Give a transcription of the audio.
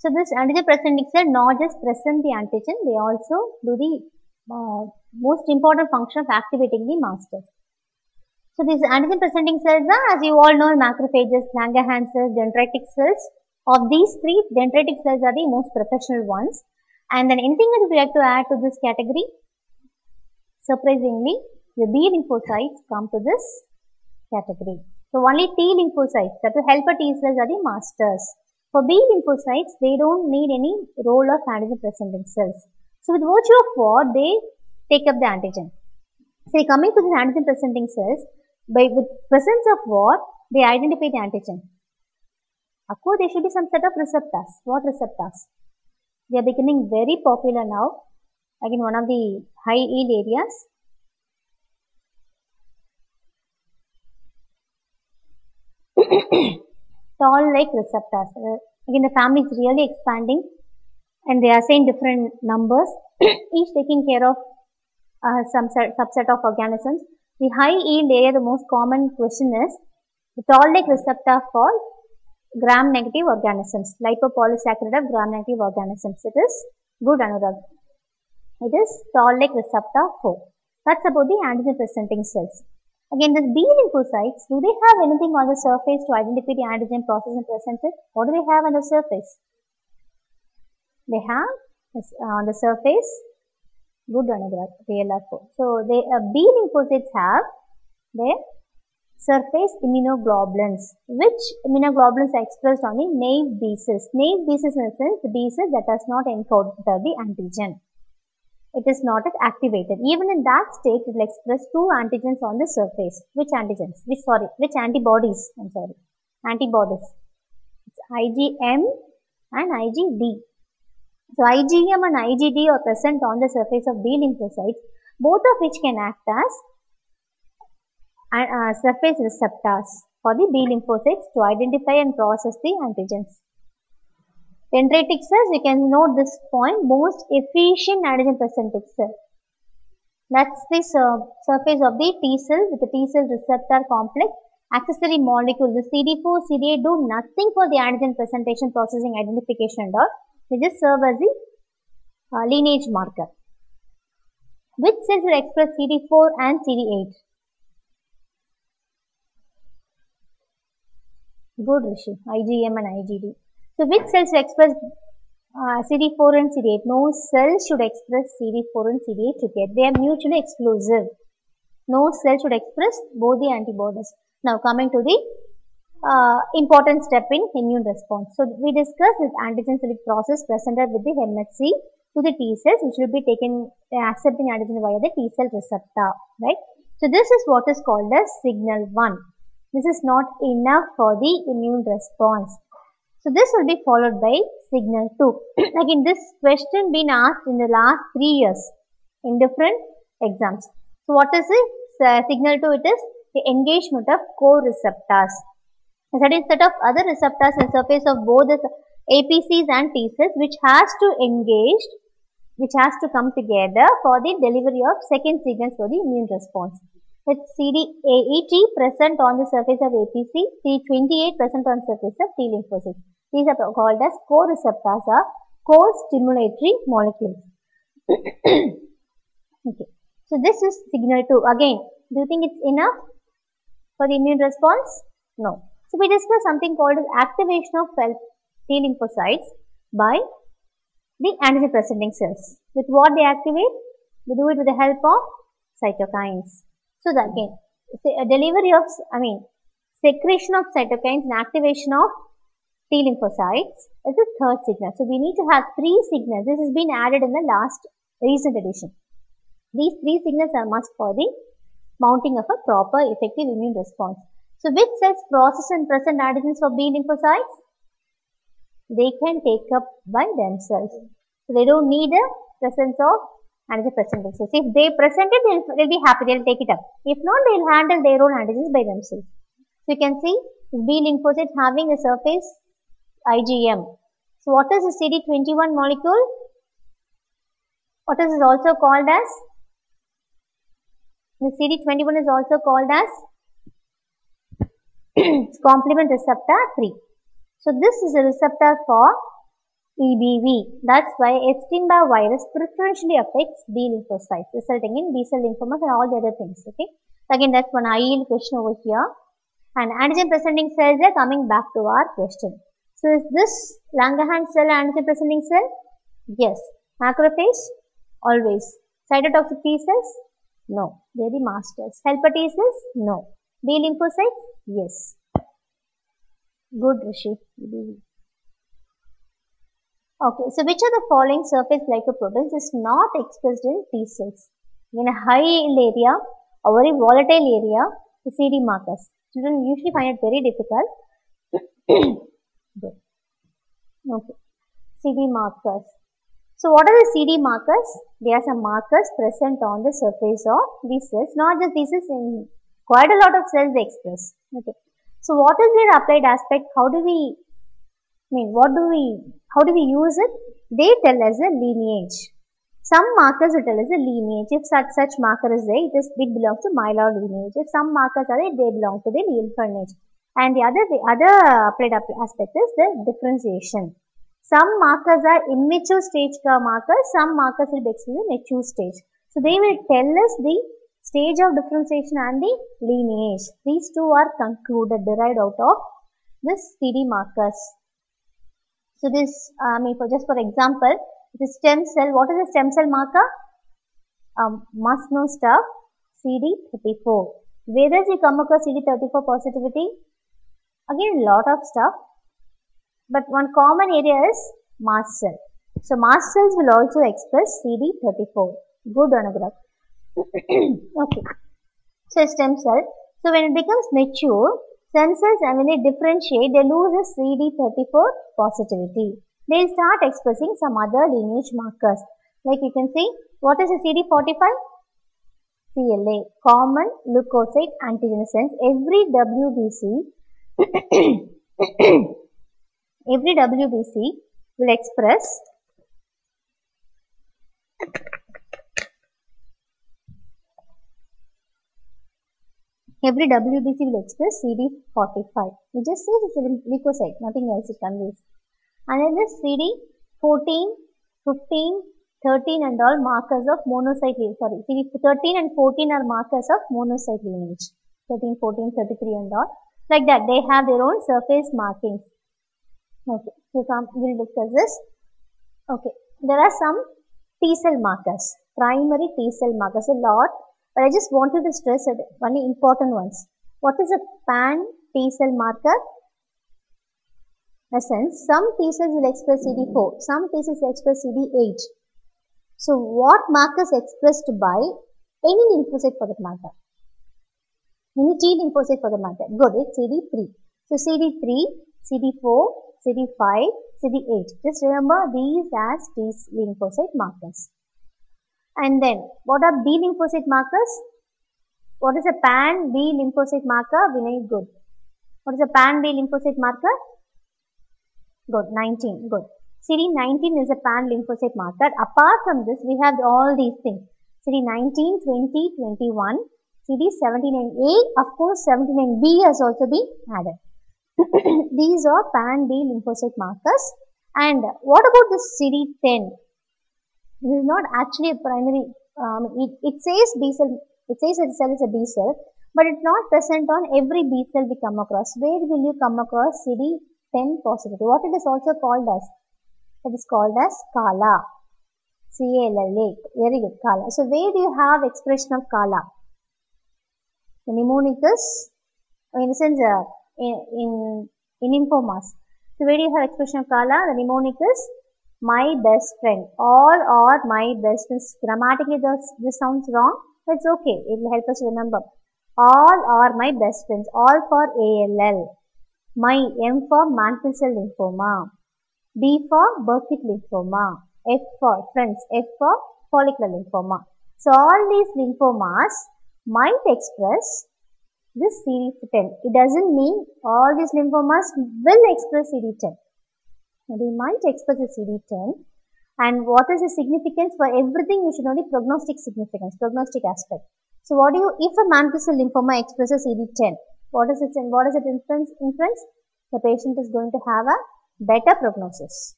So this antigen presenting cell not just present the antigen, they also do the most important function of activating the master. So these antigen presenting cells are, as you all know, macrophages, Langerhans cells, dendritic cells. Of these three, dendritic cells are the most professional ones. And then anything that we like to add to this category, surprisingly, your B lymphocytes come to this category. So only T lymphocytes, that will helper T cells, are the masters. For B lymphocytes, they don't need any role of antigen presenting cells. So with virtue of what, they take up the antigen. So coming to the antigen presenting cells, with presence of what, they identify the antigen. Of course, there should be some set of receptors. What receptors? They are becoming very popular now, like in one of the high yield areas. Toll-like receptors. Again, the family is really expanding and they are saying different numbers, each taking care of some subset of organisms. The high yield area, the most common question is the Toll-like receptor for gram-negative organisms, lipopolysaccharide of gram-negative organisms. It is good, Anurag. It is Toll-like receptor 4. That's about the antigen-presenting cells. Again, the B lymphocytes, do they have anything on the surface to identify the antigen, process and present it? What do they have on the surface? They have on the surface, good Anurag, TLR4. So, they, B lymphocytes have their surface immunoglobulins. Which immunoglobulins are expressed on the naive B cells? Naive B cells in the sense, the B cells that has not encoded the antigen. It is not yet activated. Even in that state, it will express two antigens on the surface. Which antigens? Which antibodies? I'm sorry. Antibodies. It's IgM and IgD. So, IgM and IgD are present on the surface of B lymphocytes, both of which can act as surface receptors for the B lymphocytes to identify and process the antigens. Dendritic cells, you can note this point, most efficient antigen presenting cell. That's the surface of the T cell with the T cell receptor complex. Accessory molecules, the CD4, CD8 do nothing for the antigen presentation, processing, identification and all. They just serve as the lineage marker. Which cells will express CD4 and CD8? Good Rishi, IgM and IgD. So, which cells express CD4 and CD8? No cell should express CD4 and CD8 together. They are mutually exclusive. No cell should express both the antibodies. Now, coming to the important step in immune response. So, we discussed this antigen select process presented with the MHC to the T cells, which will be taken accepting antigen via the T cell receptor, right? So, this is what is called as signal 1. This is not enough for the immune response. So, this will be followed by signal 2. Again, this question been asked in the last 3 years in different exams. So, what is it? Signal 2, it is the engagement of co-receptors. A certain set of other receptors on the surface of both the APCs and T cells which has to engage, which has to come together for the delivery of second signal for the immune response. It's CD80 present on the surface of APC, CD28 present on the surface of T lymphocytes. These are called as co-receptors or co-stimulatory molecules. Okay. So, this is signal 2. Again, do you think it's enough for the immune response? No. So, we discuss something called as activation of T lymphocytes by the antigen presenting cells. With what they activate? They do it with the help of cytokines. So, again, delivery of, secretion of cytokines and activation of T lymphocytes is the third signal. So, we need to have 3 signals. This has been added in the last recent edition. These 3 signals are must for the mounting of a proper effective immune response. So, which cells process and present antigens for B lymphocytes? They can take up by themselves. So, they don't need a presence of antigen presenting cells. If they present it, they'll be happy, they'll take it up. If not, they'll handle their own antigens by themselves. So you can see B lymphocytes having a surface IgM. So what is the CD21 molecule? What is also called as? The CD21 is also called as complement receptor 3. So this is a receptor for EBV. That's why Epstein-Barr virus preferentially affects B lymphocytes, resulting in B-cell lymphomas and all the other things. Okay. Again, that's one IL question over here. And antigen presenting cells are coming back to our question. So, is this Langerhans cell antigen presenting cell? Yes. Macrophage? Always. Cytotoxic T cells? No. They are the masters. Helper T cells? No. B lymphocytes? Yes. Good, Rishi. EBV. Okay, so which of the following surface glycoproteins is not expressed in T cells? In a high yield area, a very volatile area, the CD markers. Children usually find it very difficult. Good. Okay, CD markers. So what are the CD markers? They are some markers present on the surface of these cells. Not just these cells, in quite a lot of cells they express. Okay. So what is their applied aspect? How do we use it? They tell us the lineage. Some markers will tell us the lineage. If such marker is there, it belongs to mylar lineage. If some markers are there, they belong to the lymphoid lineage. And the other applied aspect is the differentiation. Some markers are immature stage markers. Some markers will be expressed in mature stage. So they will tell us the stage of differentiation and the lineage. These two are concluded, derived out of this CD markers. So this, for example, the stem cell, what is the stem cell marker? Must know stuff, CD34. Where does it come across CD34 positivity? Again, lot of stuff. But one common area is mast cell. So mast cells will also express CD34. Good, Anugrah. Okay. So stem cell. So when it becomes mature, stem cells, and when they differentiate, they lose a CD34 positivity. They start expressing some other lineage markers. Like you can see, what is a CD45? CALLA, common leukocyte antigen. Every WBC will express CD45. It just says it's a leukocyte, nothing else it conveys. And then this CD14, 15, 13 and all markers of monocyte lineage. Sorry, CD13 and 14 are markers of monocyte lineage. 13, 14, 33 and all. Like that, they have their own surface markings. Okay, so we'll discuss this. Okay, there are some T cell markers, primary T cell markers, a lot. But I just wanted to stress only important ones. What is a pan T cell marker? In a sense, some T cells will express CD4, some T cells will express CD8. So, what marker is expressed by any lymphocyte for that matter? Any T lymphocyte for the matter? Good, it's CD3. So, CD3, CD4, CD5, CD8. Just remember these as T lymphocyte markers. And then, what are B lymphocyte markers? What is a pan B lymphocyte marker? Vinay, good. What is a pan B lymphocyte marker? Good, 19, good. CD19 is a pan lymphocyte marker. Apart from this, we have all these things. CD19, 20, 21, CD79A, of course, 79B has also been added. These are pan B lymphocyte markers. And what about the CD10? This is not actually a primary, it says B cell, it says that cell is a B cell, but it's not present on every B cell we come across. Where will you come across CD10 positivity? What it is also called as? It is called as CALLA. CALLA. Very good, CALLA. So where do you have expression of CALLA? The mnemonic is, in the sense, in lymphomas. So where do you have expression of CALLA? The mnemonic is, my best friend. All or my best friends. Grammatically, this sounds wrong. It's okay. It will help us remember. All or my best friends. All for ALL. My, M for Mantle Cell Lymphoma. B for Burkitt Lymphoma. F for friends. F for Follicular Lymphoma. So, all these lymphomas might express this CD10. It doesn't mean all these lymphomas will express CD10. We might express the CD10, and what is the significance for everything? You should know the prognostic significance, prognostic aspect. So, what do you, if a mantle cell lymphoma expresses CD10, what is it inference? The patient is going to have a better prognosis.